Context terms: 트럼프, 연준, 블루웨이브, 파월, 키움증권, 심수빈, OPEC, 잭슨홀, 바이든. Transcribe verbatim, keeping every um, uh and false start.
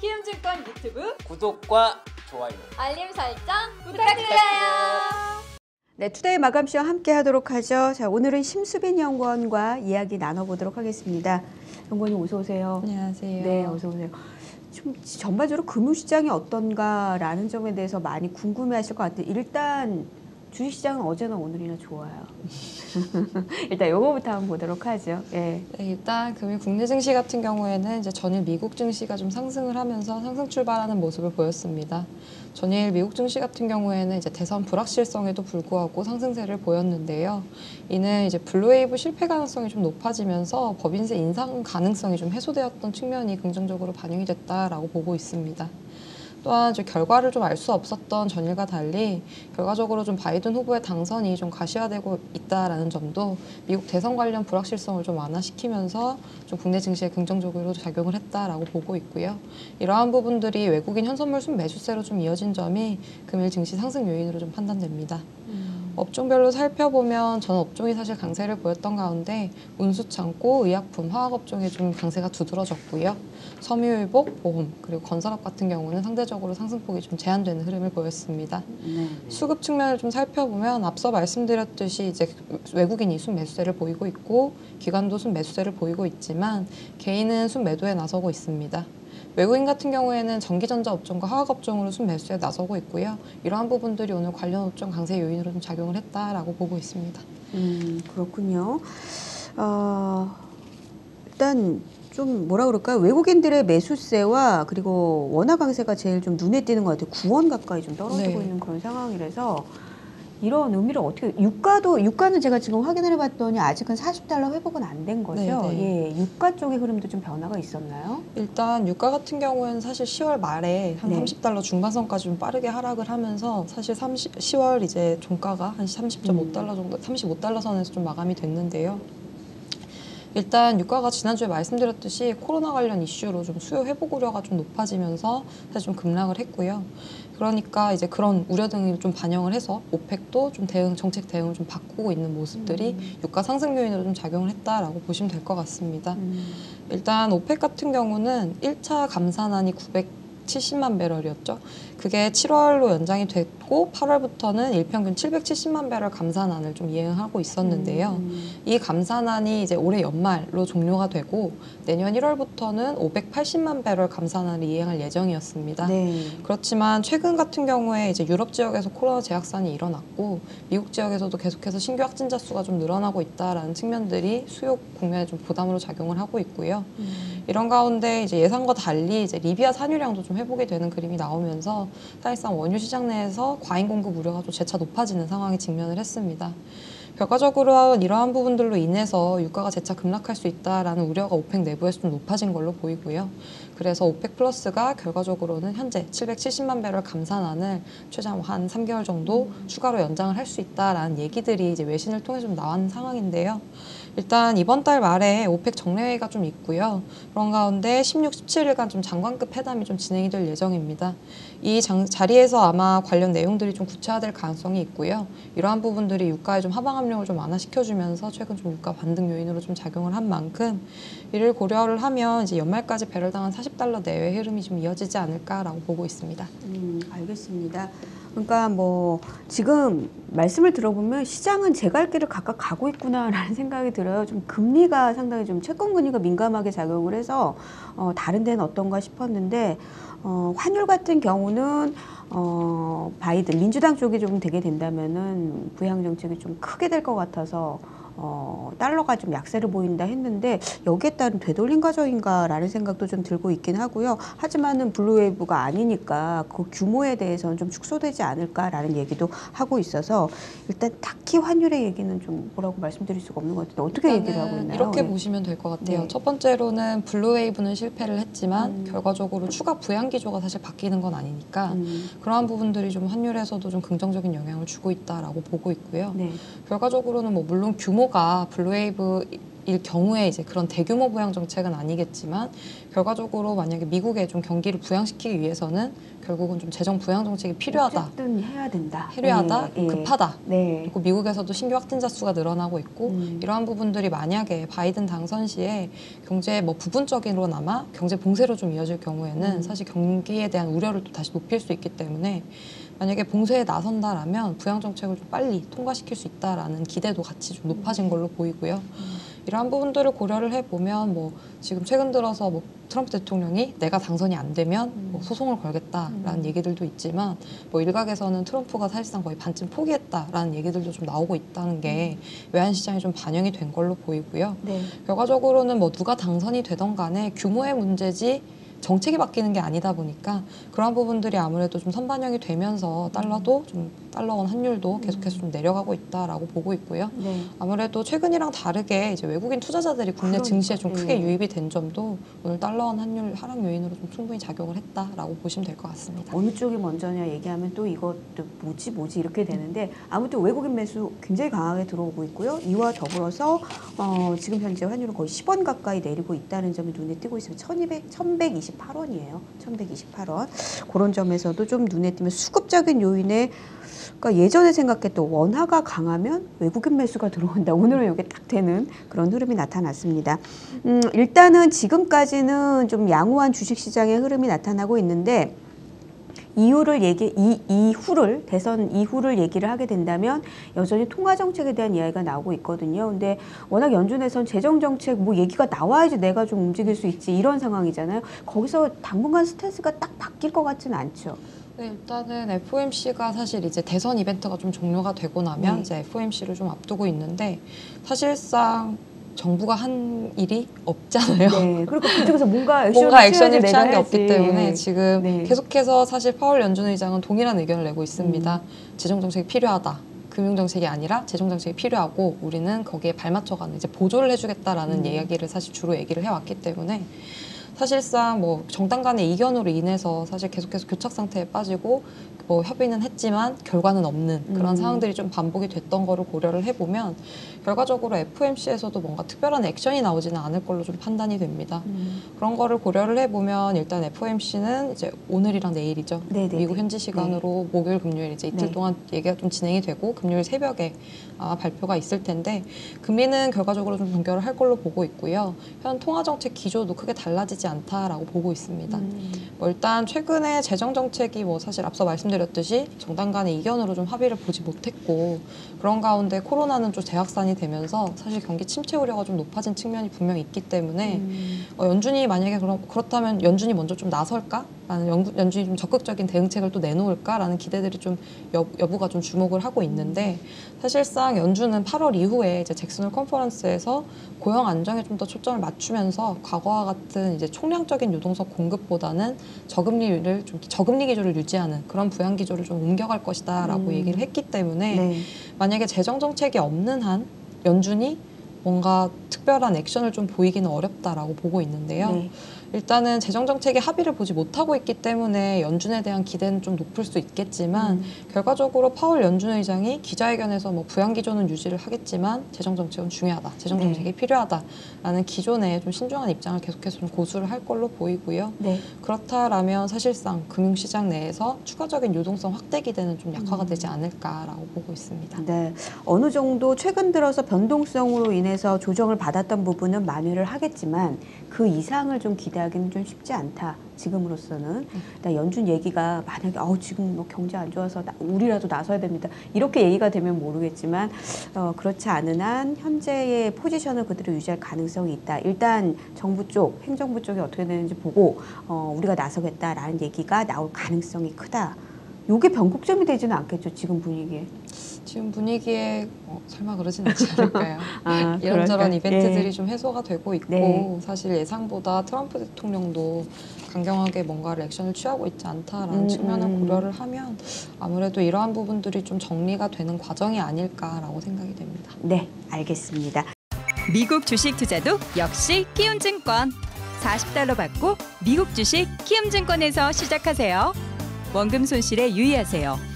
키움증권 유튜브 구독과 좋아요, 알림 설정 부탁드려요. 네, 투데이 마감 시험 함께 하도록 하죠. 자, 오늘은 심수빈 연구원과 이야기 나눠보도록 하겠습니다. 연구원님 어서 오세요. 안녕하세요. 네, 어서 오세요. 좀 전반적으로 금융시장이 어떤가라는 점에 대해서 많이 궁금해하실 것 같아요. 일단 주식시장은 어제나 오늘이나 좋아요. 일단 요거부터 한번 보도록 하죠. 예. 네, 일단 금일 국내 증시 같은 경우에는 이제 전일 미국 증시가 좀 상승을 하면서 상승 출발하는 모습을 보였습니다. 전일 미국 증시 같은 경우에는 이제 대선 불확실성에도 불구하고 상승세를 보였는데요. 이는 이제 블루웨이브 실패 가능성이 좀 높아지면서 법인세 인상 가능성이 좀 해소되었던 측면이 긍정적으로 반영이 됐다라고 보고 있습니다. 또한 이제 결과를 좀 알 수 없었던 전일과 달리 결과적으로 좀 바이든 후보의 당선이 좀 가시화되고 있다라는 점도 미국 대선 관련 불확실성을 좀 완화시키면서 좀 국내 증시에 긍정적으로 작용을 했다라고 보고 있고요. 이러한 부분들이 외국인 현선물 순매수세로 좀 이어진 점이 금일 증시 상승 요인으로 좀 판단됩니다. 음. 업종별로 살펴보면 전 업종이 사실 강세를 보였던 가운데 운수창고, 의약품, 화학업종에 좀 강세가 두드러졌고요. 섬유유복, 보험, 그리고 건설업 같은 경우는 상대적으로 상승폭이 좀 제한되는 흐름을 보였습니다. 네. 수급 측면을 좀 살펴보면 앞서 말씀드렸듯이 이제 외국인이 순매수세를 보이고 있고 기관도 순매수세를 보이고 있지만 개인은 순매도에 나서고 있습니다. 외국인 같은 경우에는 전기전자 업종과 화학업종으로 순매수에 나서고 있고요. 이러한 부분들이 오늘 관련 업종 강세 요인으로 좀 작용을 했다라고 보고 있습니다. 음, 그렇군요. 어, 일단 좀 뭐라 그럴까요? 외국인들의 매수세와 그리고 원화 강세가 제일 좀 눈에 띄는 것 같아요. 구 원 가까이 좀 떨어지고 네. 있는 그런 상황이라서 이런 의미를 어떻게, 유가도, 유가는 제가 지금 확인을 해봤더니 아직은 사십 달러 회복은 안 된 거죠? 네네. 예, 유가 쪽의 흐름도 좀 변화가 있었나요? 일단 유가 같은 경우에는 사실 시월 말에 한 네. 삼십 달러 중반선까지 좀 빠르게 하락을 하면서 사실 삼십, 시월 이제 종가가 한 삼십 점 오 달러 정도, 삼십오 달러 선에서 좀 마감이 됐는데요. 일단 유가가 지난주에 말씀드렸듯이 코로나 관련 이슈로 좀 수요 회복 우려가 좀 높아지면서 사실 좀 급락을 했고요. 그러니까 이제 그런 우려 등을 좀 반영을 해서 오펙도 좀 대응, 정책 대응을 좀 바꾸고 있는 모습들이 음. 유가 상승 요인으로 좀 작용을 했다라고 보시면 될 것 같습니다. 음. 일단 오펙 같은 경우는 일 차 감산안이 구백칠십만 배럴이었죠. 그게 칠월로 연장이 됐고 팔월부터는 일평균 칠백칠십만 배럴 감산안을 좀 이행하고 있었는데요. 음. 이 감산안이 이제 올해 연말로 종료가 되고 내년 일월부터는 오백팔십만 배럴 감산안을 이행할 예정이었습니다. 네. 그렇지만 최근 같은 경우에 이제 유럽 지역에서 코로나 재확산이 일어났고 미국 지역에서도 계속해서 신규 확진자 수가 좀 늘어나고 있다라는 측면들이 수요 국면에 좀 부담으로 작용을 하고 있고요. 음. 이런 가운데 이제 예상과 달리 이제 리비아 산유량도 좀 회복이 되는 그림이 나오면서 사실상 원유 시장 내에서 과잉 공급 우려가 또 재차 높아지는 상황에 직면을 했습니다. 결과적으로 이러한 부분들로 인해서 유가가 재차 급락할 수 있다라는 우려가 오펙 내부에서 좀 높아진 걸로 보이고요. 그래서 오펙 플러스가 결과적으로는 현재 칠백칠십만 배럴 감산안을 최장 한 삼 개월 정도 음. 추가로 연장을 할 수 있다라는 얘기들이 이제 외신을 통해 좀 나온 상황인데요. 일단 이번 달 말에 오펙 정례회의가 좀 있고요. 그런 가운데 십육, 십칠일간 좀 장관급 회담이 좀 진행이 될 예정입니다. 이 장, 자리에서 아마 관련 내용들이 좀 구체화될 가능성이 있고요. 이러한 부분들이 유가에 좀 하방 압력을 좀 완화시켜주면서 최근 좀 유가 반등 요인으로 좀 작용을 한 만큼 이를 고려를 하면 이제 연말까지 배럴당 사십 달러 내외 흐름이 좀 이어지지 않을까라고 보고 있습니다. 음, 알겠습니다. 그러니까 뭐 지금 말씀을 들어보면 시장은 제 갈 길을 각각 가고 있구나라는 생각이 들어요. 좀 금리가 상당히 좀 채권 금리가 민감하게 작용을 해서 어, 다른 데는 어떤가 싶었는데 어, 환율 같은 경우는 어, 바이든 민주당 쪽이 좀 되게 된다면은 부양 정책이 좀 크게 될 것 같아서 어, 달러가 좀 약세를 보인다 했는데 여기에 따른 되돌림 과정인가라는 생각도 좀 들고 있긴 하고요. 하지만은 블루웨이브가 아니니까 그 규모에 대해서는 좀 축소되지 않을까라는 얘기도 하고 있어서 일단 딱히 환율의 얘기는 좀 뭐라고 말씀드릴 수가 없는 것 같은데 어떻게 얘기를 하고 있나요? 이렇게 네. 보시면 될 것 같아요. 네. 첫 번째로는 블루웨이브는 실패를 했지만 음. 결과적으로 추가 부양 기조가 사실 바뀌는 건 아니니까 음. 그러한 부분들이 좀 환율에서도 좀 긍정적인 영향을 주고 있다라고 보고 있고요. 네. 결과적으로는 뭐 물론 규모 블루웨이브 일 경우에 이제 그런 대규모 부양 정책은 아니겠지만 결과적으로 만약에 미국의 좀 경기를 부양시키기 위해서는 결국은 좀 재정 부양 정책이 필요하다. 어쨌든 해야 된다. 필요하다. 네, 급하다. 네. 그리고 미국에서도 신규 확진자 수가 늘어나고 있고 음. 이러한 부분들이 만약에 바이든 당선 시에 경제 뭐 부분적으로나마 경제 봉쇄로 좀 이어질 경우에는 음. 사실 경기에 대한 우려를 또 다시 높일 수 있기 때문에 만약에 봉쇄에 나선다라면 부양 정책을 좀 빨리 통과시킬 수 있다라는 기대도 같이 좀 높아진 걸로 보이고요. 음. 이러한 부분들을 고려를 해보면 뭐 지금 최근 들어서 뭐 트럼프 대통령이 내가 당선이 안 되면 뭐 소송을 걸겠다라는 음. 얘기들도 있지만 뭐 일각에서는 트럼프가 사실상 거의 반쯤 포기했다라는 얘기들도 좀 나오고 있다는 게 외환시장에 좀 반영이 된 걸로 보이고요. 네. 결과적으로는 뭐 누가 당선이 되던 간에 규모의 문제지 정책이 바뀌는 게 아니다 보니까 그러한 부분들이 아무래도 좀 선반영이 되면서 달러도 좀 달러원 환율도 계속해서 좀 내려가고 있다라고 보고 있고요. 네. 아무래도 최근이랑 다르게 이제 외국인 투자자들이 국내 그러니까, 증시에 좀 크게 네. 유입이 된 점도 오늘 달러원 환율 하락 요인으로 좀 충분히 작용을 했다라고 보시면 될 것 같습니다. 어느 쪽이 먼저냐 얘기하면 또 이것도 뭐지 뭐지 이렇게 되는데 아무튼 외국인 매수 굉장히 강하게 들어오고 있고요. 이와 더불어서 어, 지금 현재 환율은 거의 십 원 가까이 내리고 있다는 점이 눈에 띄고 있어요. 천이백, 천백이십 천백이십팔 원이에요. 천백이십팔 원. 그런 점에서도 좀 눈에 띄면 수급적인 요인에 그러니까 예전에 생각했던 원화가 강하면 외국인 매수가 들어온다. 오늘은 이게 딱 되는 그런 흐름이 나타났습니다. 음, 일단은 지금까지는 좀 양호한 주식시장의 흐름이 나타나고 있는데 이후를 얘기, 이, 이후를, 대선 이후를 얘기를 하게 된다면 여전히 통화정책에 대한 이야기가 나오고 있거든요. 근데 워낙 연준에선 재정정책 뭐 얘기가 나와야지 내가 좀 움직일 수 있지 이런 상황이잖아요. 거기서 당분간 스탠스가 딱 바뀔 것 같지는 않죠. 네, 일단은 에프오엠씨가 사실 이제 대선 이벤트가 좀 종료가 되고 나면 네. 이제 에프오엠씨를 좀 앞두고 있는데 사실상 정부가 한 일이 없잖아요. 네, 그러니까 그쪽에서 뭔가 액션을, 뭔가 액션을 취한 게 없기 때문에 지금 네. 계속해서 사실 파월 연준 의장은 동일한 의견을 내고 있습니다. 음. 재정정책이 필요하다. 금융정책이 아니라 재정정책이 필요하고 우리는 거기에 발맞춰가는 이제 보조를 해주겠다라는 음. 이야기를 사실 주로 얘기를 해왔기 때문에 사실상 뭐 정당 간의 이견으로 인해서 사실 계속해서 교착 상태에 빠지고 뭐 협의는 했지만 결과는 없는 그런 음. 상황들이 좀 반복이 됐던 거를 고려를 해보면 결과적으로 에프오엠씨에서도 뭔가 특별한 액션이 나오지는 않을 걸로 좀 판단이 됩니다. 음. 그런 거를 고려를 해보면 일단 에프오엠씨는 이제 오늘이랑 내일이죠. 네네네. 미국 현지 시간으로 네. 목요일, 금요일 이제 이틀 네. 동안 얘기가 좀 진행이 되고 금요일 새벽에 아, 발표가 있을 텐데 금리는 결과적으로 좀 동결을 할 걸로 보고 있고요. 현 통화정책 기조도 크게 달라지지 않다라고 보고 있습니다. 음. 뭐 일단 최근에 재정정책이 뭐 사실 앞서 말씀드렸듯이 정당 간의 이견으로 좀 합의를 보지 못했고 그런 가운데 코로나는 좀 재확산이 되면서 사실 경기 침체 우려가 좀 높아진 측면이 분명히 있기 때문에 음. 어, 연준이 만약에 그럼, 그렇다면 연준이 먼저 좀 나설까? 라는 연준이 좀 적극적인 대응책을 또 내놓을까라는 기대들이 좀 여, 여부가 좀 주목을 하고 있는데 사실상 연준은 팔월 이후에 이제 잭슨홀 컨퍼런스에서 고용 안정에 좀 더 초점을 맞추면서 과거와 같은 이제 총량적인 유동성 공급보다는 저금리를 좀 저금리 기조를 유지하는 그런 부양 기조를 좀 옮겨갈 것이다라고 음. 얘기를 했기 때문에 네. 만약에 재정 정책이 없는 한 연준이 뭔가 특별한 액션을 좀 보이기는 어렵다라고 보고 있는데요. 네. 일단은 재정정책의 합의를 보지 못하고 있기 때문에 연준에 대한 기대는 좀 높을 수 있겠지만 음. 결과적으로 파월 연준 의장이 기자회견에서 뭐 부양 기조는 유지를 하겠지만 재정정책은 중요하다, 재정정책이 네. 필요하다라는 기존의 좀 신중한 입장을 계속해서 좀 고수를 할 걸로 보이고요. 네. 그렇다라면 사실상 금융시장 내에서 추가적인 유동성 확대 기대는 좀 약화가 음. 되지 않을까라고 보고 있습니다. 네, 어느 정도 최근 들어서 변동성으로 인해서 조정을 받았던 부분은 만회를 하겠지만 그 이상을 좀 기대 하기는 좀 쉽지 않다. 지금으로서는 네. 연준 얘기가 만약에 어, 지금 뭐 경제 안 좋아서 나, 우리라도 나서야 됩니다. 이렇게 얘기가 되면 모르겠지만 어, 그렇지 않은 한 현재의 포지션을 그대로 유지할 가능성이 있다. 일단 정부 쪽, 행정부 쪽이 어떻게 되는지 보고 어, 우리가 나서겠다라는 얘기가 나올 가능성이 크다. 요게 변곡점이 되지는 않겠죠. 지금 분위기에. 지금 분위기에 어, 설마 그러진 않지 않을까요? 아, 이런저런 그럴까요? 이벤트들이 예. 좀 해소가 되고 있고 네. 사실 예상보다 트럼프 대통령도 강경하게 뭔가를 액션을 취하고 있지 않다라는 음, 측면을 음. 고려를 하면 아무래도 이러한 부분들이 좀 정리가 되는 과정이 아닐까라고 생각이 됩니다. 네, 알겠습니다. 미국 주식 투자도 역시 키움증권. 사십 달러 받고 미국 주식 키움증권에서 시작하세요. 원금 손실에 유의하세요.